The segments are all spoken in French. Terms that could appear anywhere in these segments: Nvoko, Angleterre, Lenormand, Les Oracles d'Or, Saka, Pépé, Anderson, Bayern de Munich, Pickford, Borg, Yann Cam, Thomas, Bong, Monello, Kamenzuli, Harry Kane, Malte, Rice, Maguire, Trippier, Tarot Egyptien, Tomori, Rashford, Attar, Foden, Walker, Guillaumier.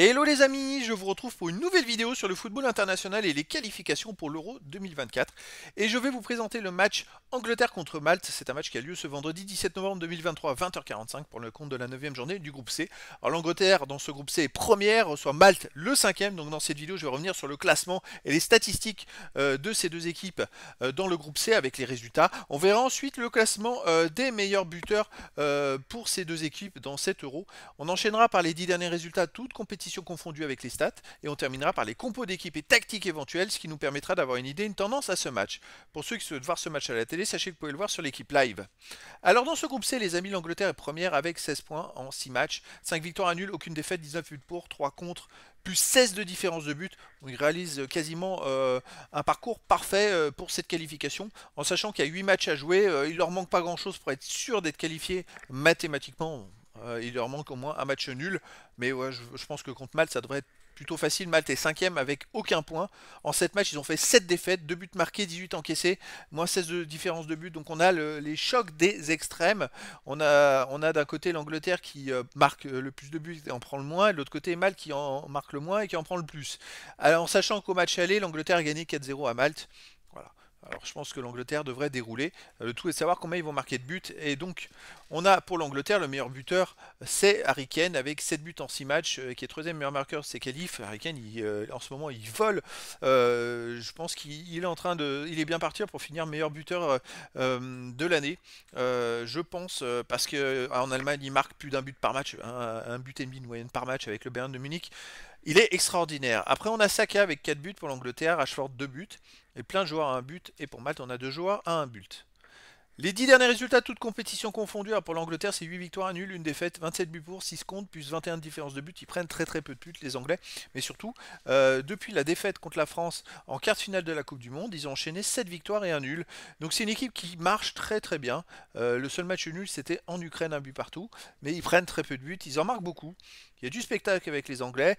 Et hello les amis, je vous retrouve pour une nouvelle vidéo sur le football international et les qualifications pour l'Euro 2024. Et je vais vous présenter le match Angleterre contre Malte. C'est un match qui a lieu ce vendredi 17 novembre 2023 à 20h45 pour le compte de la 9e journée du groupe C. Alors l'Angleterre dans ce groupe C est première, soit Malte le 5e. Donc dans cette vidéo je vais revenir sur le classement et les statistiques de ces deux équipes dans le groupe C avec les résultats. On verra ensuite le classement des meilleurs buteurs pour ces deux équipes dans cet Euro. On enchaînera par les 10 derniers résultats, toutes compétitions confondue avec les stats, et on terminera par les compos d'équipe et tactiques éventuelles, ce qui nous permettra d'avoir une idée, une tendance à ce match. Pour ceux qui souhaitent voir ce match à la télé, sachez que vous pouvez le voir sur l'équipe live. Alors dans ce groupe C, les amis, l'Angleterre est première avec 16 points en 6 matchs, 5 victoires à nul, aucune défaite, 19 buts pour, 3 contre, plus 16 de différence de but. Donc, ils réalisent quasiment un parcours parfait pour cette qualification, en sachant qu'il y a 8 matchs à jouer, il leur manque pas grand chose pour être sûr d'être qualifié mathématiquement. Il leur manque au moins un match nul, mais ouais, je pense que contre Malte ça devrait être plutôt facile. Malte est 5ème avec aucun point. En 7 matchs ils ont fait 7 défaites, 2 buts marqués, 18 encaissés, moins 16 de différence de but. Donc on a les chocs des extrêmes. On a d'un côté l'Angleterre qui marque le plus de buts et en prend le moins, et de l'autre côté Malte qui en marque le moins et qui en prend le plus. Alors en sachant qu'au match aller l'Angleterre a gagné 4-0 à Malte. Voilà. Alors je pense que l'Angleterre devrait dérouler, le tout est de savoir combien ils vont marquer de buts. Et donc on a pour l'Angleterre le meilleur buteur, c'est Harry Kane avec 7 buts en 6 matchs, qui est 3ème meilleur marqueur, c'est Khalif. Harry Kane en ce moment il vole, je pense qu'il est en train de, il est bien parti pour finir meilleur buteur de l'année, je pense, parce qu'en Allemagne il marque plus d'un but par match, hein, un but et demi de moyenne par match avec le Bayern de Munich. Il est extraordinaire. Après on a Saka avec 4 buts pour l'Angleterre, Rashford 2 buts, et plein de joueurs à 1 but, et pour Malte on a 2 joueurs à 1 but. Les 10 derniers résultats, toutes compétitions confondues. Alors pour l'Angleterre c'est 8 victoires à nul, une défaite, 27 buts pour, 6 contre, plus 21 de différence de but. Ils prennent très peu de buts les Anglais, mais surtout depuis la défaite contre la France en quart de finale de la Coupe du Monde, ils ont enchaîné 7 victoires et 1 nul. Donc c'est une équipe qui marche très bien, le seul match nul c'était en Ukraine, un but partout, mais ils prennent très peu de buts, ils en marquent beaucoup. Il y a du spectacle avec les Anglais,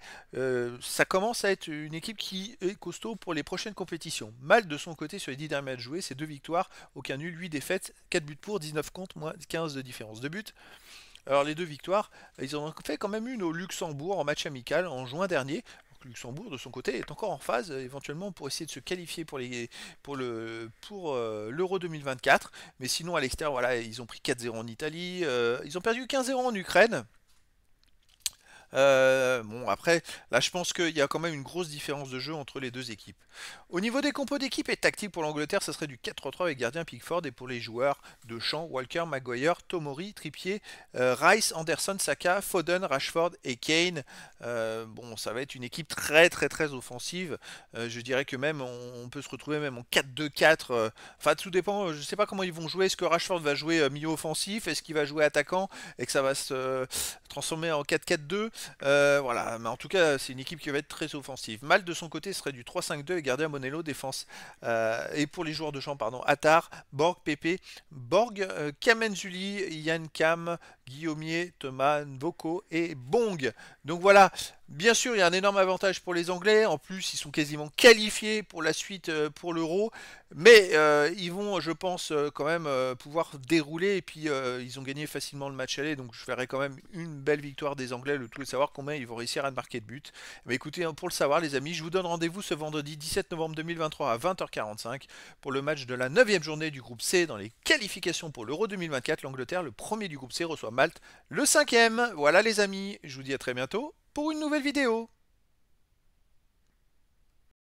ça commence à être une équipe qui est costaud pour les prochaines compétitions. Malte de son côté sur les 10 derniers matchs joués, c'est 2 victoires, aucun nul, 8 défaites, 4 buts pour, 19 contre, moins 15 de différence de but. Alors les 2 victoires, ils en ont fait quand même une au Luxembourg en match amical en juin dernier. Luxembourg de son côté est encore en phase éventuellement pour essayer de se qualifier pour l'Euro 2024. Mais sinon à l'extérieur, voilà, ils ont pris 4-0 en Italie, ils ont perdu 15-0 en Ukraine. Bon après là je pense qu'il y a quand même une grosse différence de jeu entre les deux équipes. Au niveau des compos d'équipe et tactique pour l'Angleterre, ça serait du 4-3-3 avec gardien Pickford, et pour les joueurs de champ, Walker, Maguire, Tomori, Trippier, Rice, Anderson, Saka, Foden, Rashford et Kane. Bon ça va être une équipe très offensive, je dirais que même on peut se retrouver même en 4-2-4, enfin tout dépend, je sais pas comment ils vont jouer. Est-ce que Rashford va jouer milieu offensif, est-ce qu'il va jouer attaquant et que ça va se transformer en 4-4-2? Voilà, mais en tout cas c'est une équipe qui va être très offensive. Malte de son côté serait du 3-5-2 et gardien Monello, défense, et pour les joueurs de champ, pardon, Attar, Borg, Pépé, Borg, Kamenzuli, Yann Cam, Guillaumier, Thomas, Nvoko et Bong. Donc voilà, bien sûr il y a un énorme avantage pour les Anglais, en plus ils sont quasiment qualifiés pour la suite, pour l'Euro, mais ils vont je pense quand même pouvoir dérouler, et puis ils ont gagné facilement le match aller, donc je verrai quand même une belle victoire des Anglais, le tout est de savoir combien ils vont réussir à ne marquer de but. Mais écoutez, pour le savoir les amis, je vous donne rendez-vous ce vendredi 17 novembre 2023 à 20h45 pour le match de la 9e journée du groupe C dans les qualifications pour l'Euro 2024, l'Angleterre, le premier du groupe C, reçoit Malte le 5e. Voilà les amis, je vous dis à très bientôt pour une nouvelle vidéo.